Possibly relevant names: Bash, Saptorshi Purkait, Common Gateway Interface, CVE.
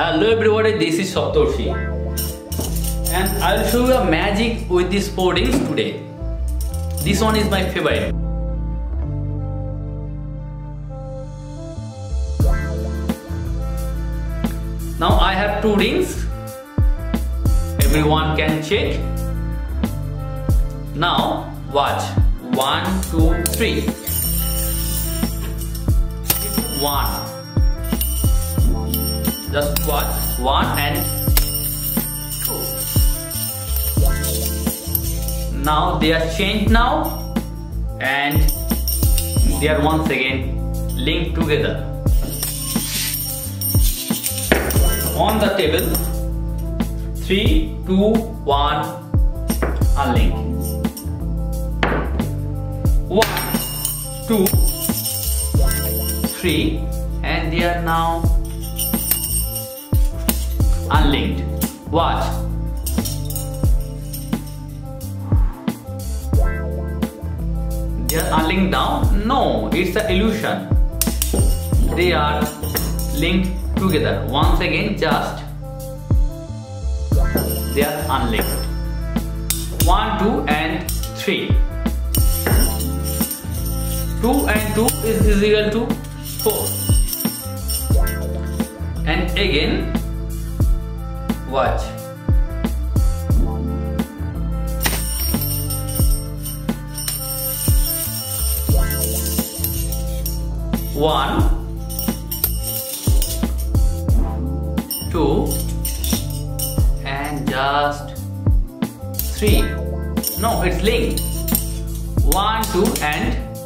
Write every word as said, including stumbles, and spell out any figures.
Hello everybody, this is Saptorshi and I will show you a magic with these four rings today. This one is my favorite. Now I have two rings. Everyone can check. Now watch. One, two, three. One. Just watch. One and two. Now they are changed now, and they are once again linked together. On the table, three, two, one, unlink. One, two, three, and they are now unlinked. Watch. They are unlinked now? No, it's an illusion. They are linked together. Once again, just they are unlinked. One, two, and three. Two and two is equal to four. And again, watch. One. Two and just three. No, it's linked. One, two, and